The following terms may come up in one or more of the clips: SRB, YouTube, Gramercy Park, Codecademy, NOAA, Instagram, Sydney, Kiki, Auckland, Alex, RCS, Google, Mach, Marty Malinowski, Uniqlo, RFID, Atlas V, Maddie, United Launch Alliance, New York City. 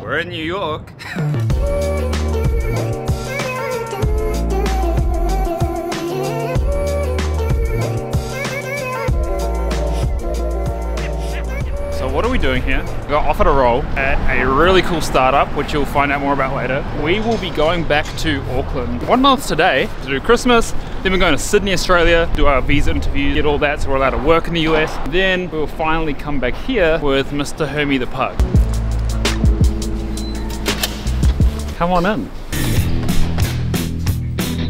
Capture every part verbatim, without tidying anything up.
We're in New York. What are we doing here? We got offered a role at a really cool startup, which you'll find out more about later. We will be going back to Auckland one month today to do Christmas. Then we're going to Sydney, Australia, do our visa interview, get all that so we're allowed to work in the U S. Then we'll finally come back here with Mister Hermie the Pug. Come on in.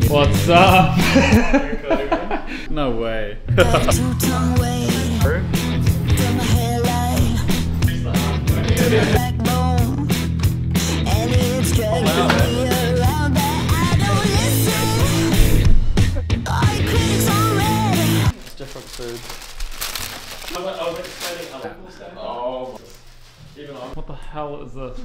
What's up? No way. Backbone, and it's dragging me around, but I don't listen. All the critics are ready. It's different food. Oh, what the hell is this?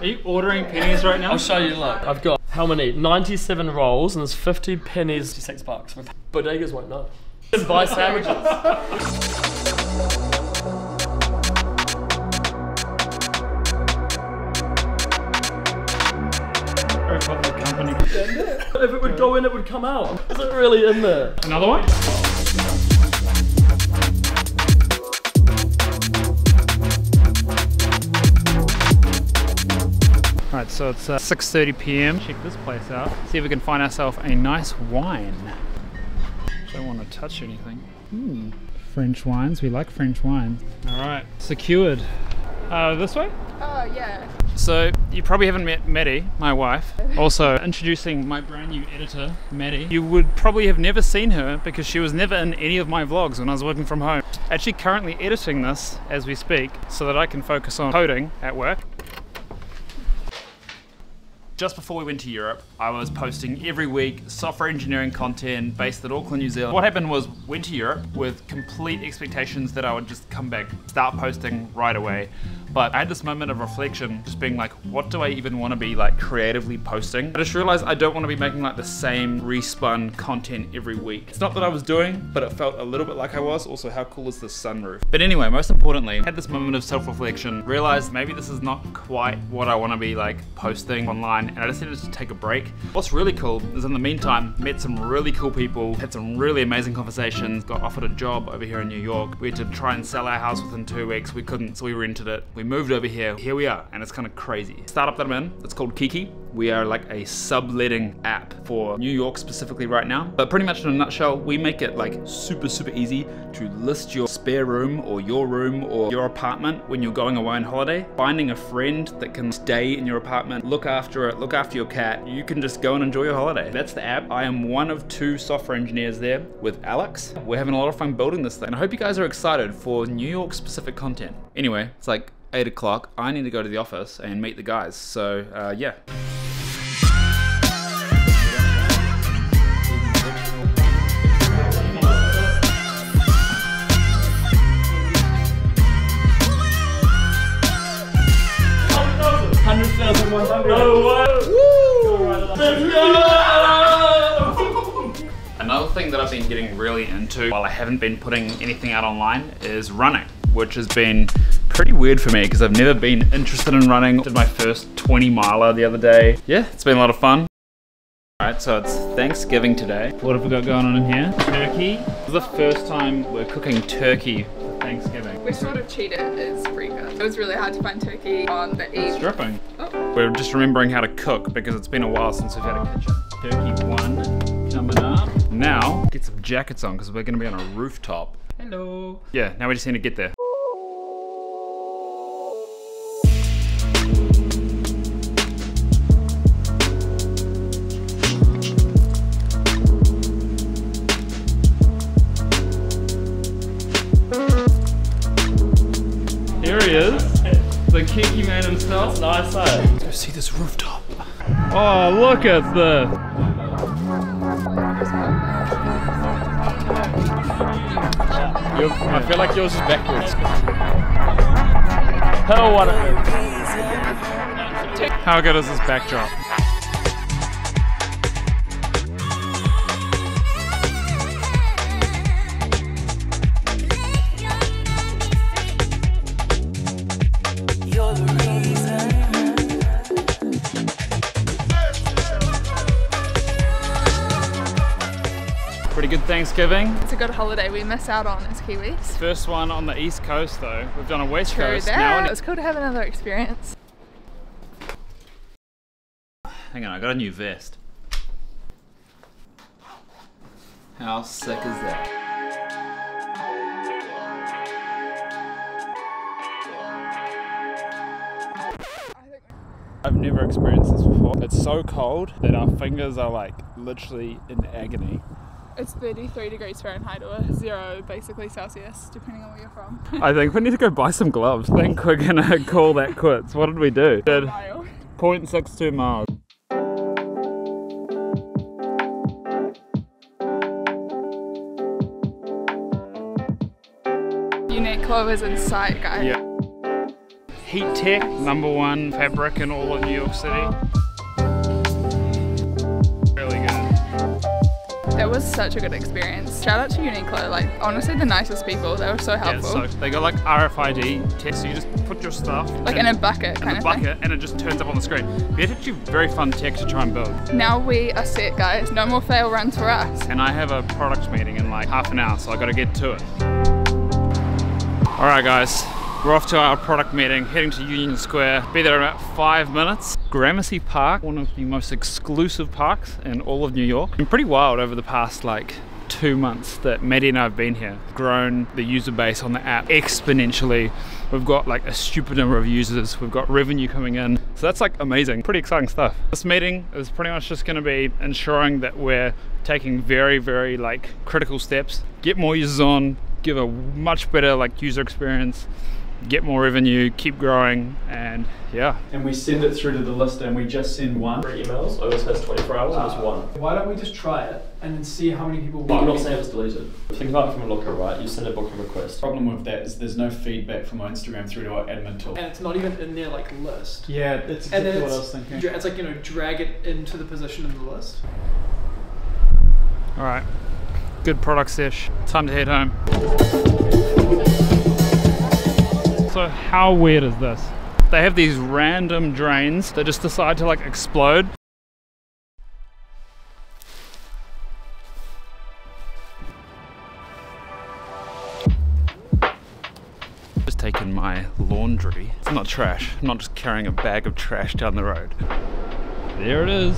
Are you ordering pennies right now? I'll show you. Look, I've got how many? ninety-seven rolls, and there's fifty pennies. Six bucks. Bodegas won't know. Just buy sandwiches. If it would go in, it would come out. Is it really in there? Another one? Alright, so it's uh, six thirty p m Check this place out. See if we can find ourselves a nice wine. Don't want to touch anything. Hmm. French wines. We like French wines. Alright, secured. Uh, this way? Oh, yeah. So, you probably haven't met Maddie, my wife. Also, introducing my brand new editor, Maddie. You would probably have never seen her because she was never in any of my vlogs when I was working from home. Actually currently editing this as we speak so that I can focus on coding at work. Just before we went to Europe, I was posting every week software engineering content based at Auckland, New Zealand. What happened was, went to Europe with complete expectations that I would just come back, start posting right away. But I had this moment of reflection, just being like, what do I even want to be like creatively posting? I just realized I don't want to be making like the same respun content every week. It's not that I was doing, but it felt a little bit like I was. Also, how cool is this sunroof? But anyway, most importantly, I had this moment of self-reflection, realized maybe this is not quite what I want to be like posting online, and I decided to take a break. What's really cool is in the meantime, met some really cool people, had some really amazing conversations, got offered a job over here in New York. We had to try and sell our house within two weeks. We couldn't, so we rented it. We moved over here, here we are, and it's kind of crazy. Startup that I'm in, it's called Kiki. We are like a subletting app for New York specifically right now. But pretty much in a nutshell, we make it like super, super easy to list your spare room or your room or your apartment when you're going away on holiday. Finding a friend that can stay in your apartment, look after it, look after your cat. You can just go and enjoy your holiday. That's the app. I am one of two software engineers there with Alex. We're having a lot of fun building this thing. And I hope you guys are excited for New York specific content. Anyway, it's like eight o'clock, I need to go to the office and meet the guys, so uh, yeah. one hundred thousand one hundred. No way! Woo! Another thing that I've been getting really into while I haven't been putting anything out online is running, which has been pretty weird for me because I've never been interested in running. Did my first twenty miler the other day. Yeah, it's been a lot of fun. All right, so it's Thanksgiving today. What have we got going on in here? Turkey. This is the first time we're cooking turkey for Thanksgiving. We sort of cheated as breakfast. It was really hard to find turkey on the eve. It's dripping. Oh. We're just remembering how to cook because it's been a while since we've had a kitchen. Turkey one coming up. Now, get some jackets on because we're gonna be on a rooftop. Hello. Yeah, now we just need to get there. Here he is, the Kiki man himself. Nice, eh? Let's go see this rooftop. Oh, look at this. You're, I feel like yours is backwards. Hell, what a... How good is this backdrop? You're the reason. Thanksgiving. It's a good holiday we miss out on as Kiwis. First one on the East Coast though. We've done a West True Coast. Now it's cool to have another experience. Hang on, I got a new vest. How sick is that? I've never experienced this before. It's so cold that our fingers are like literally in agony. It's thirty-three degrees Fahrenheit or zero basically Celsius, depending on where you're from. I think we need to go buy some gloves. I think we're gonna call that quits. What did we do? We did zero point six two miles. Uniqlo is in sight, guys. Yeah. Heat tech, number one fabric in all of New York City. Really good. That was such a good experience. Shout out to Uniqlo, like honestly the nicest people. They were so helpful. Yeah, so they got like R F I D tech, so you just put your stuff like in, in a bucket, kind in a of bucket, thing. And it just turns up on the screen. It's actually very fun tech to try and build. Now we are set, guys. No more fail runs for us. And I have a product meeting in like half an hour, so I got to get to it. All right, guys. We're off to our product meeting, heading to Union Square. Be there in about five minutes. Gramercy Park, one of the most exclusive parks in all of New York. It's been pretty wild over the past like two months that Maddie and I have been here. Grown the user base on the app exponentially. We've got like a stupid number of users. We've got revenue coming in. So that's like amazing, pretty exciting stuff. This meeting is pretty much just gonna be ensuring that we're taking very, very like critical steps. Get more users on, give a much better like user experience. Get more revenue, keep growing, and yeah. And we send it through to the list, and we just send one. Three emails, over the past twenty-four hours, uh, just one. Why don't we just try it and see how many people... Well, I'm not saying it's deleted. Think about it from a looker, right? You send a booking request. The problem with that is there's no feedback from our Instagram through to our admin tool. And it's not even in their like list. Yeah, that's exactly what I was thinking. It's like, you know, drag it into the position in the list. All right, good product sesh. Time to head home. So how weird is this? They have these random drains that just decide to like explode. Just taking my laundry. It's not trash. I'm not just carrying a bag of trash down the road. There it is.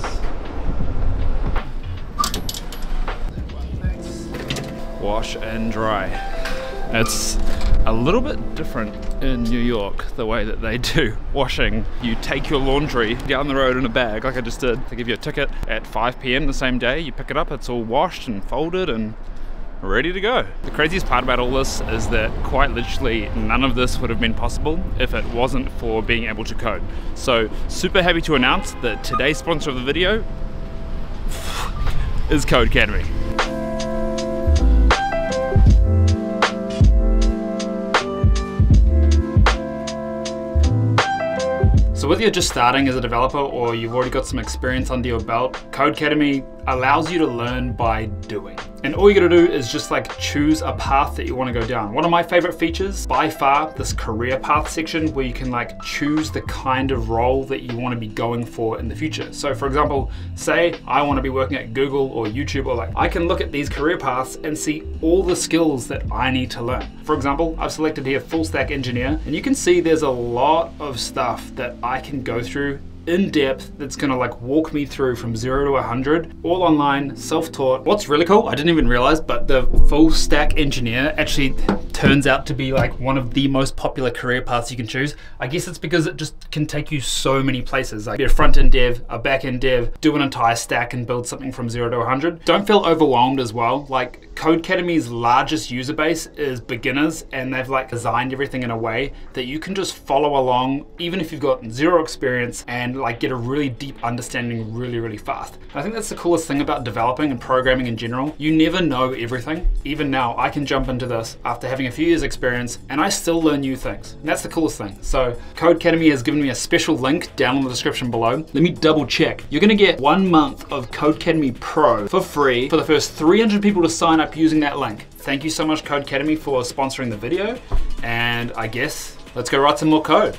Wash and dry. It's a little bit different in New York, the way that they do washing. You take your laundry down the road in a bag, like I just did. They give you a ticket at five p m the same day. You pick it up, it's all washed and folded and ready to go. The craziest part about all this is that quite literally none of this would have been possible if it wasn't for being able to code. So super happy to announce that today's sponsor of the video is Codecademy. So whether you're just starting as a developer or you've already got some experience under your belt, Codecademy allows you to learn by doing. And all you gotta do is just like choose a path that you wanna go down. One of my favorite features, by far, this career path section where you can like choose the kind of role that you wanna be going for in the future. So for example, say I wanna be working at Google or YouTube or like, I can look at these career paths and see all the skills that I need to learn. For example, I've selected here full stack engineer, and you can see there's a lot of stuff that I can go through in depth that's gonna like walk me through from zero to one hundred, all online, self-taught. What's really cool, I didn't even realize, but the full stack engineer actually turns out to be like one of the most popular career paths you can choose. I guess it's because it just can take you so many places. Like you're a front-end dev, a back-end dev, do an entire stack and build something from zero to one hundred. Don't feel overwhelmed as well. Like Codecademy's largest user base is beginners, and they've like designed everything in a way that you can just follow along, even if you've got zero experience, and And like get a really deep understanding really, really fast. I think that's the coolest thing about developing and programming in general. You never know everything. Even now, I can jump into this after having a few years experience and I still learn new things. And that's the coolest thing. So Codecademy has given me a special link down in the description below. Let me double check. You're gonna get one month of Codecademy Pro for free for the first three hundred people to sign up using that link. Thank you so much Codecademy for sponsoring the video. And I guess, let's go write some more code.